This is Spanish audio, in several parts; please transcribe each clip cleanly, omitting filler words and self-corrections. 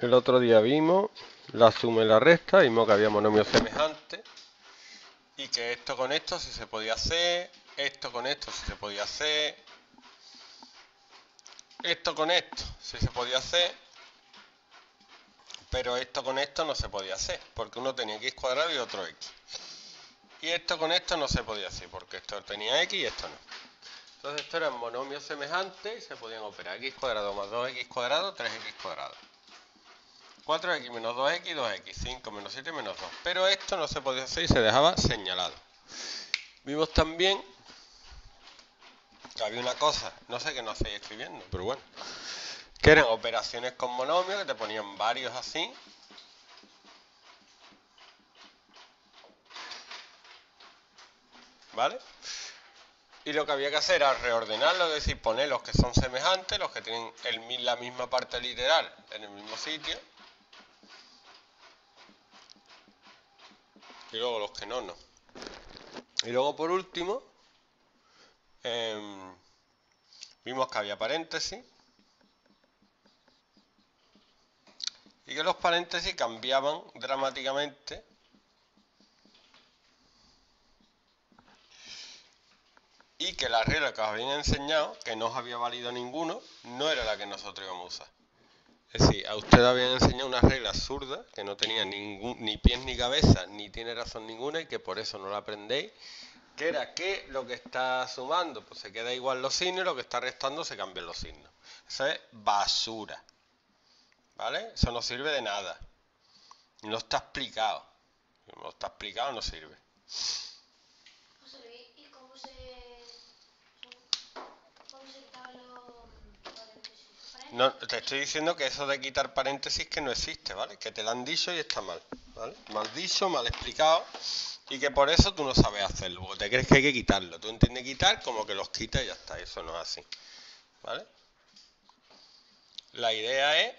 El otro día vimos la suma y la resta, vimos que había monomios semejantes y que esto con esto sí se podía hacer, esto con esto sí se podía hacer, esto con esto sí se podía hacer, pero esto con esto no se podía hacer, porque uno tenía x cuadrado y otro x. Y esto con esto no se podía hacer, porque esto tenía x y esto no. Entonces esto eran monomios semejantes y se podían operar x cuadrado más 2x cuadrado, 3x cuadrado. 4x menos 2x, 2x, 5 menos 7 menos 2. Pero esto no se podía hacer y se dejaba señalado. Vimos también que había una cosa, no sé qué no hacéis escribiendo, pero bueno, que eran operaciones con monomios, que te ponían varios así. ¿Vale? Y lo que había que hacer era reordenarlo, es decir, poner los que son semejantes, los que tienen la misma parte literal en el mismo sitio. Y luego los que no, no. Y luego por último, vimos que había paréntesis. Y que los paréntesis cambiaban dramáticamente y que la regla que os habían enseñado, que no os había valido ninguno, no era la que nosotros íbamos a usar. Es decir, a ustedes habían enseñado una regla absurda, que no tenía ni pies ni cabeza, ni tiene razón ninguna, y que por eso no la aprendéis, que era que lo que está sumando pues se queda igual los signos, y lo que está restando se cambian los signos. Eso es basura, ¿vale? Eso no sirve de nada. No está explicado. No está explicado, no sirve. No, te estoy diciendo que eso de quitar paréntesis que no existe, ¿vale? Que te lo han dicho y está mal, ¿vale? Mal dicho, mal explicado, y que por eso tú no sabes hacerlo, porque te crees que hay que quitarlo. Tú entiendes quitar como que los quitas y ya está, eso no es así, ¿vale? La idea es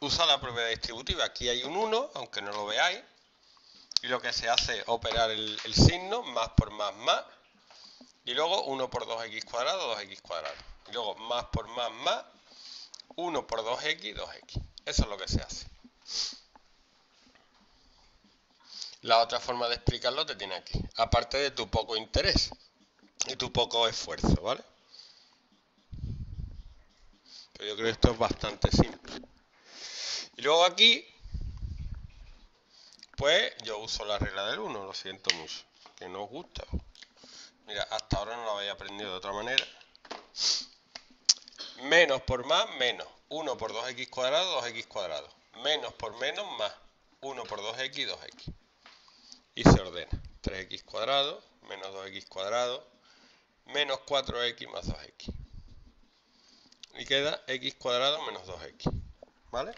usar la propiedad distributiva. Aquí hay un 1, aunque no lo veáis, y lo que se hace es operar el signo, más por más, y luego 1 por 2x cuadrado, 2x cuadrado. Y luego más por más, 1 por 2x, 2x. Eso es lo que se hace. La otra forma de explicarlo te tiene aquí. Aparte de tu poco interés y tu poco esfuerzo, ¿vale? Pero yo creo que esto es bastante simple. Y luego aquí, pues yo uso la regla del 1, lo siento mucho. Que no os gusta. Mira, hasta ahora no lo habéis aprendido de otra manera. Menos por más, menos. 1 por 2x cuadrado, 2x cuadrado. Menos por menos, más. 1 por 2x, 2x. Y se ordena. 3x cuadrado, menos 2x cuadrado, menos 4x más 2x. Y queda x cuadrado menos 2x. ¿Vale?